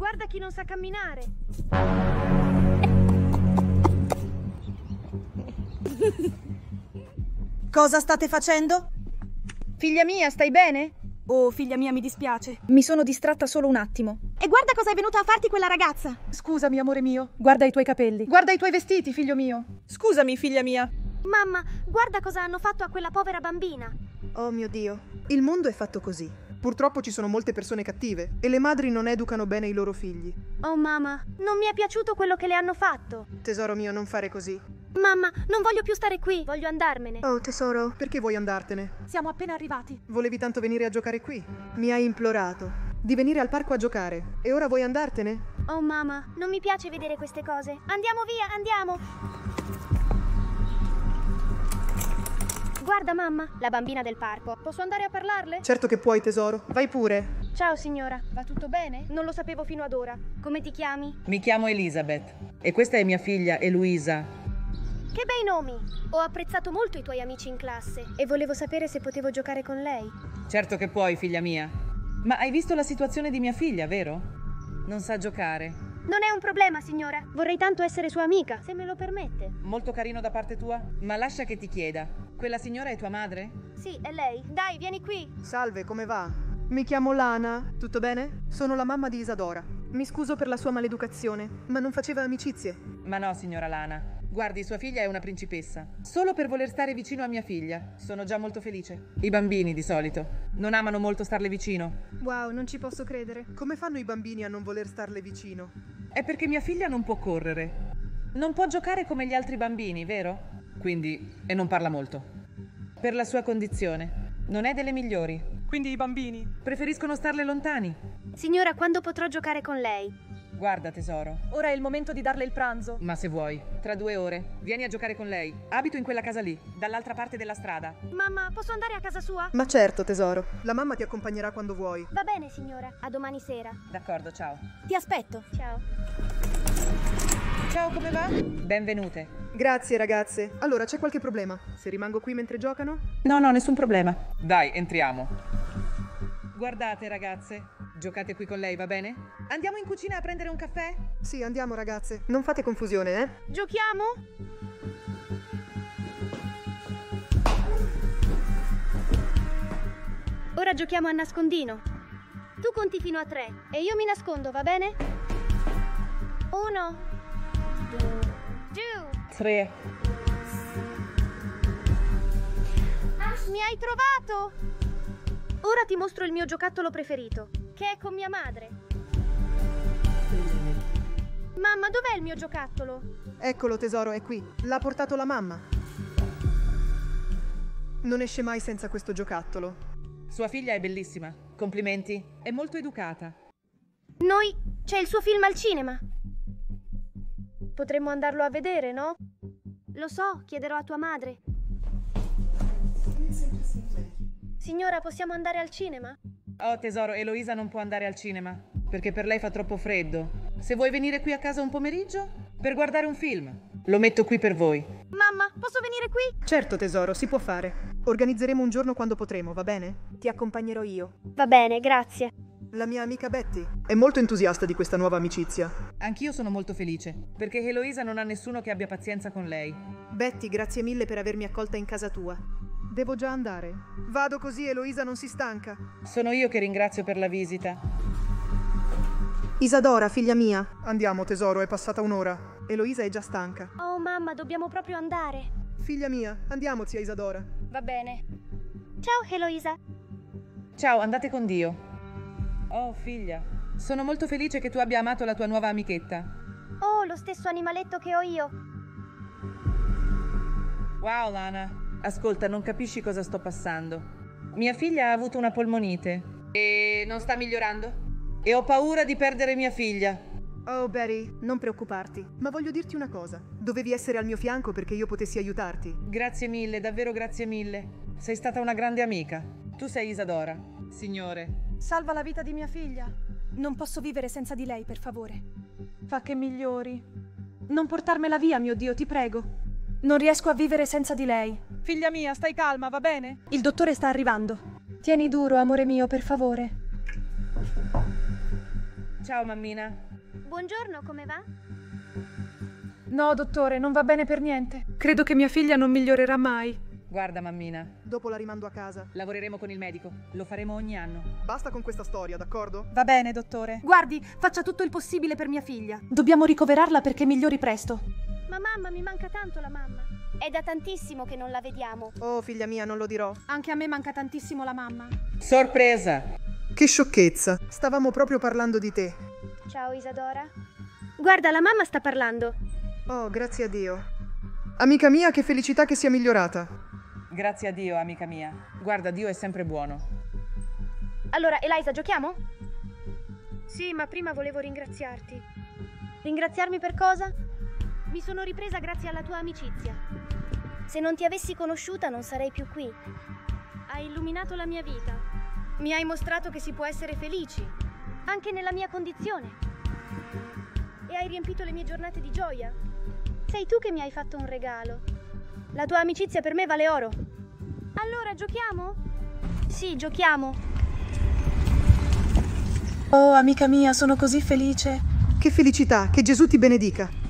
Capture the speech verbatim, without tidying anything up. Guarda chi non sa camminare. Cosa state facendo? Figlia mia, stai bene? Oh, figlia mia, mi dispiace. Mi sono distratta solo un attimo. E guarda cosa è venuta a farti quella ragazza. Scusami, amore mio. Guarda i tuoi capelli. Guarda i tuoi vestiti, figlio mio. Scusami, figlia mia. Mamma, guarda cosa hanno fatto a quella povera bambina. Oh mio Dio, il mondo è fatto così. Purtroppo ci sono molte persone cattive e le madri non educano bene i loro figli. Oh mamma, non mi è piaciuto quello che le hanno fatto. Tesoro mio, non fare così. Mamma, non voglio più stare qui, voglio andarmene. Oh tesoro, perché vuoi andartene? Siamo appena arrivati. Volevi tanto venire a giocare qui. Mi hai implorato di venire al parco a giocare e ora vuoi andartene? Oh mamma, non mi piace vedere queste cose. Andiamo via, andiamo. Guarda mamma, la bambina del parco. Posso andare a parlarle? Certo che puoi tesoro, vai pure. Ciao signora, va tutto bene? Non lo sapevo fino ad ora. Come ti chiami? Mi chiamo Elizabeth e questa è mia figlia Eloisa. Che bei nomi! Ho apprezzato molto i tuoi amici in classe e volevo sapere se potevo giocare con lei. Certo che puoi, figlia mia. Ma hai visto la situazione di mia figlia, vero? Non sa giocare. Non è un problema, signora. Vorrei tanto essere sua amica, se me lo permette. Molto carino da parte tua, ma lascia che ti chieda. Quella signora è tua madre? Sì, è lei. Dai, vieni qui. Salve, come va? Mi chiamo Lana. Tutto bene? Sono la mamma di Isadora. Mi scuso per la sua maleducazione, ma non faceva amicizie. Ma no, signora Lana. Guardi, sua figlia è una principessa. Solo per voler stare vicino a mia figlia. Sono già molto felice. I bambini, di solito, non amano molto starle vicino. Wow, non ci posso credere. Come fanno i bambini a non voler starle vicino? È perché mia figlia non può correre. Non può giocare come gli altri bambini, vero? Quindi, e non parla molto. Per la sua condizione. Non è delle migliori. Quindi i bambini preferiscono starle lontani. Signora, quando potrò giocare con lei? Guarda tesoro, ora è il momento di darle il pranzo. Ma se vuoi, tra due ore, vieni a giocare con lei. Abito in quella casa lì, dall'altra parte della strada. Mamma, posso andare a casa sua? Ma certo tesoro, la mamma ti accompagnerà quando vuoi. Va bene signora, a domani sera. D'accordo, ciao. Ti aspetto. Ciao. Ciao, come va? Benvenute. Grazie ragazze. Allora, c'è qualche problema? Se rimango qui mentre giocano? No, no, nessun problema. Dai, entriamo. Guardate ragazze, giocate qui con lei, va bene? Andiamo in cucina a prendere un caffè? Sì, andiamo ragazze. Non fate confusione, eh? Giochiamo? Ora giochiamo a nascondino. Tu conti fino a tre e io mi nascondo, va bene? Uno, due, tre. Mi hai trovato! Ora ti mostro il mio giocattolo preferito, che è con mia madre. Mamma, dov'è il mio giocattolo? Eccolo tesoro, è qui. L'ha portato la mamma. Non esce mai senza questo giocattolo. Sua figlia è bellissima. Complimenti. È molto educata. Noi... c'è il suo film al cinema. Potremmo andarlo a vedere, no? Lo so, chiederò a tua madre. Signora, possiamo andare al cinema? Oh tesoro, Eloisa non può andare al cinema perché per lei fa troppo freddo. Se vuoi venire qui a casa un pomeriggio per guardare un film, lo metto qui per voi. Mamma, posso venire qui? Certo tesoro, si può fare. Organizzeremo un giorno quando potremo, va bene? Ti accompagnerò io. Va bene, grazie. La mia amica Betty è molto entusiasta di questa nuova amicizia. Anch'io sono molto felice perché Eloisa non ha nessuno che abbia pazienza con lei. Betty, grazie mille per avermi accolta in casa tua. Devo già andare. Vado così Eloisa non si stanca. Sono io che ringrazio per la visita. Isadora, figlia mia. Andiamo tesoro, è passata un'ora. Eloisa è già stanca. Oh mamma, dobbiamo proprio andare. Figlia mia, andiamo zia Isadora. Va bene. Ciao Eloisa. Ciao, andate con Dio. Oh figlia, sono molto felice che tu abbia amato la tua nuova amichetta. Oh, lo stesso animaletto che ho io. Wow Lana. Ascolta, non capisci cosa sto passando. Mia figlia ha avuto una polmonite e non sta migliorando. E ho paura di perdere mia figlia. Oh Barry, non preoccuparti. Ma voglio dirti una cosa. Dovevi essere al mio fianco perché io potessi aiutarti. Grazie mille, davvero grazie mille. Sei stata una grande amica. Tu sei Isadora, signore. Salva la vita di mia figlia. Non posso vivere senza di lei, per favore. Fa che migliori. Non portarmela via, mio Dio, ti prego. Non riesco a vivere senza di lei. Figlia mia, stai calma, va bene? Il dottore sta arrivando. Tieni duro, amore mio, per favore. Ciao mammina. Buongiorno, come va? No, dottore, non va bene per niente. Credo che mia figlia non migliorerà mai. Guarda, mammina. Dopo la rimando a casa. Lavoreremo con il medico. Lo faremo ogni anno. Basta con questa storia, d'accordo? Va bene, dottore. Guardi, faccia tutto il possibile per mia figlia. Dobbiamo ricoverarla perché migliori presto. Ma mamma, mi manca tanto la mamma. È da tantissimo che non la vediamo. Oh, figlia mia, non lo dirò. Anche a me manca tantissimo la mamma. Sorpresa! Che sciocchezza. Stavamo proprio parlando di te. Ciao, Isadora. Guarda, la mamma sta parlando. Oh, grazie a Dio. Amica mia, che felicità che sia migliorata. Grazie a Dio, amica mia. Guarda, Dio è sempre buono. Allora, Eliza, giochiamo? Sì, ma prima volevo ringraziarti. Ringraziarmi per cosa? Mi sono ripresa grazie alla tua amicizia. Se non ti avessi conosciuta non sarei più qui. Hai illuminato la mia vita. Mi hai mostrato che si può essere felici, anche nella mia condizione. E hai riempito le mie giornate di gioia. Sei tu che mi hai fatto un regalo. La tua amicizia per me vale oro. Allora, giochiamo? Sì, giochiamo. Oh, amica mia, sono così felice. Che felicità, che Gesù ti benedica.